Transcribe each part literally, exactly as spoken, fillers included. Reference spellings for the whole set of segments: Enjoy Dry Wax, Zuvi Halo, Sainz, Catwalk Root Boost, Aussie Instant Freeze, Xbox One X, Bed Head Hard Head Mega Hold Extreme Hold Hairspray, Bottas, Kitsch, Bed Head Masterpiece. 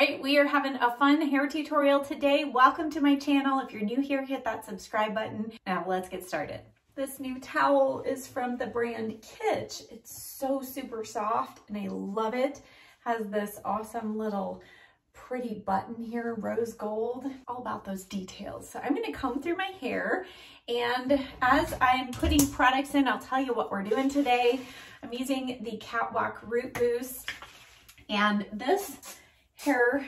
right, we are having a fun hair tutorial today. Welcome to my channel. If you're new here, hit that subscribe button. Now let's get started. This new towel is from the brand Kitsch. It's so super soft and I love it. Has this awesome little pretty button here, rose gold, all about those details. So I'm gonna comb through my hair, and as I'm putting products in, I'll tell you what we're doing today. I'm using the Catwalk Root Boost, and this hair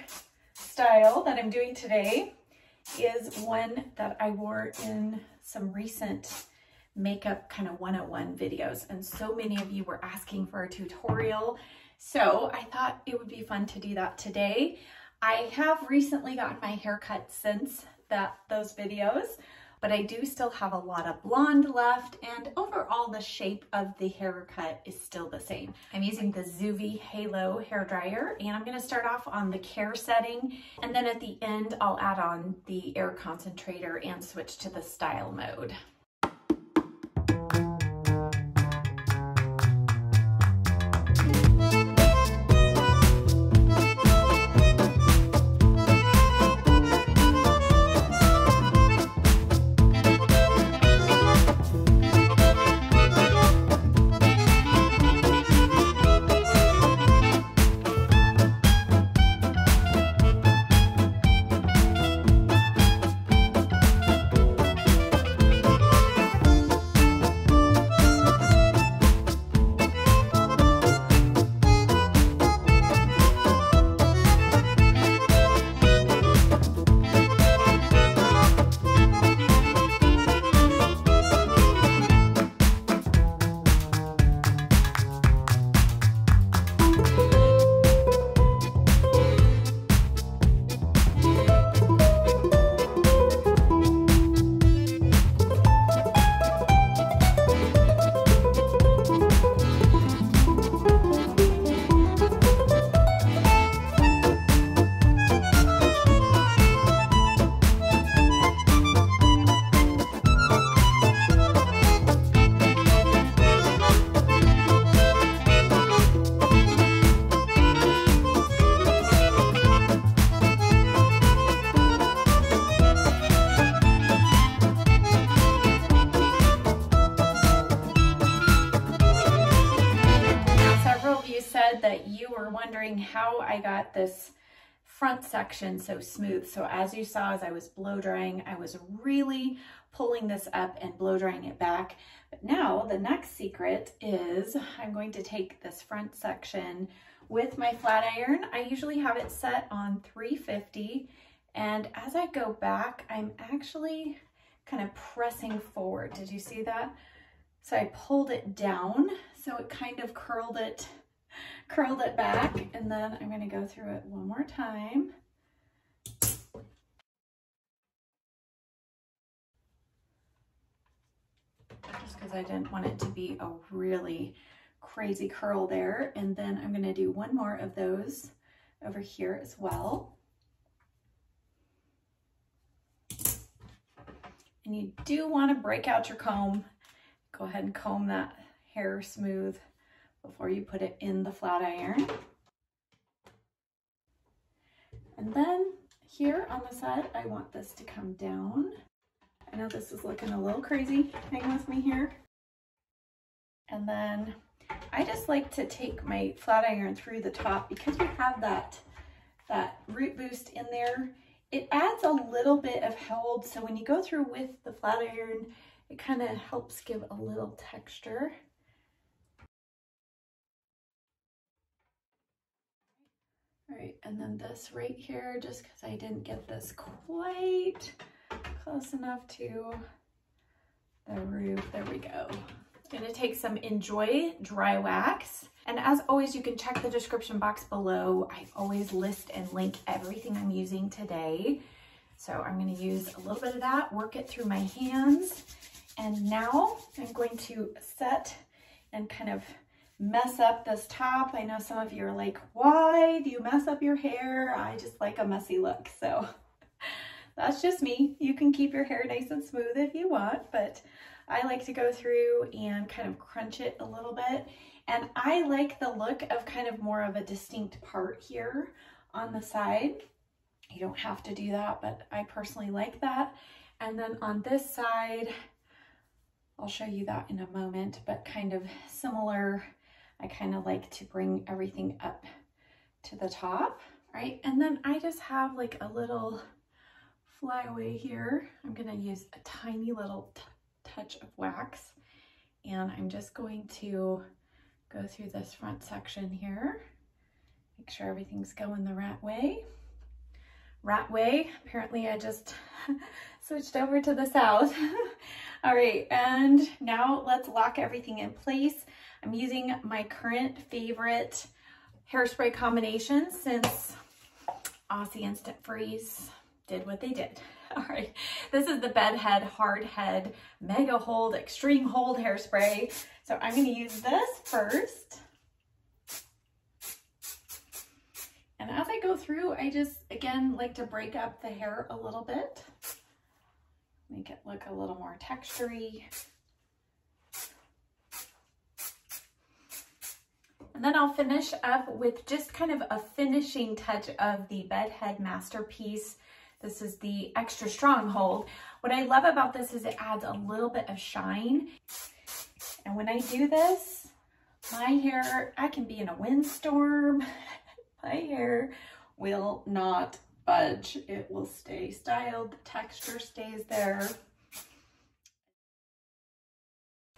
style that I'm doing today is one that I wore in some recent makeup kind of one oh one videos, and so many of you were asking for a tutorial, so I thought it would be fun to do that today. I have recently gotten my hair cut since that those videos, but I do still have a lot of blonde left, and overall the shape of the haircut is still the same. I'm using the Zuvi Halo hairdryer, and I'm gonna start off on the care setting, and then at the end I'll add on the air concentrator and switch to the style mode. That you were wondering how I got this front section so smooth. So as you saw, as I was blow drying, I was really pulling this up and blow drying it back. But now the next secret is I'm going to take this front section with my flat iron. I usually have it set on three fifty, and as I go back, I'm actually kind of pressing forward. Did you see that? So I pulled it down, so it kind of curled it curled it back, and then I'm going to go through it one more time. Just because I didn't want it to be a really crazy curl there. And then I'm going to do one more of those over here as well. And you do want to break out your comb. Go ahead and comb that hair smooth before you put it in the flat iron. And then here on the side, I want this to come down. I know this is looking a little crazy, hang with me here. And then I just like to take my flat iron through the top because we have that, that root boost in there. It adds a little bit of hold, so when you go through with the flat iron, it kind of helps give a little texture. All right, and then this right here, just because I didn't get this quite close enough to the roof. There we go. I'm gonna take some Enjoy Dry Wax. And as always, you can check the description box below. I always list and link everything I'm using today. So I'm gonna use a little bit of that, work it through my hands. And now I'm going to set and kind of mess up this top. I know some of you are like, why do you mess up your hair? I just like a messy look. So that's just me. You can keep your hair nice and smooth if you want, but I like to go through and kind of crunch it a little bit. And I like the look of kind of more of a distinct part here on the side. You don't have to do that, but I personally like that. And then on this side, I'll show you that in a moment, but kind of similar. I kind of like to bring everything up to the top, right? And then I just have like a little flyaway here. I'm gonna use a tiny little touch of wax, and I'm just going to go through this front section here. Make sure everything's going the right way. Right way. Apparently I just switched over to the south. All right, and now let's lock everything in place. I'm using my current favorite hairspray combination since Aussie Instant Freeze did what they did. All right, this is the Bed Head Hard Head Mega Hold Extreme Hold Hairspray. So I'm gonna use this first. And as I go through, I just, again, like to break up the hair a little bit. Make it look a little more textury. And then I'll finish up with just kind of a finishing touch of the Bed Head Masterpiece. This is the extra strong hold. What I love about this is it adds a little bit of shine. And when I do this, my hair, I can be in a windstorm. My hair will not budge. It will stay styled. The texture stays there.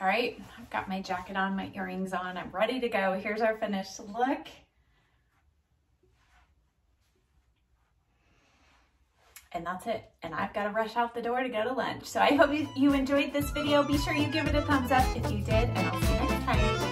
All right, I've got my jacket on, my earrings on. I'm ready to go. Here's our finished look. And that's it. And I've got to rush out the door to go to lunch. So I hope you enjoyed this video. Be sure you give it a thumbs up if you did, and I'll see you next time.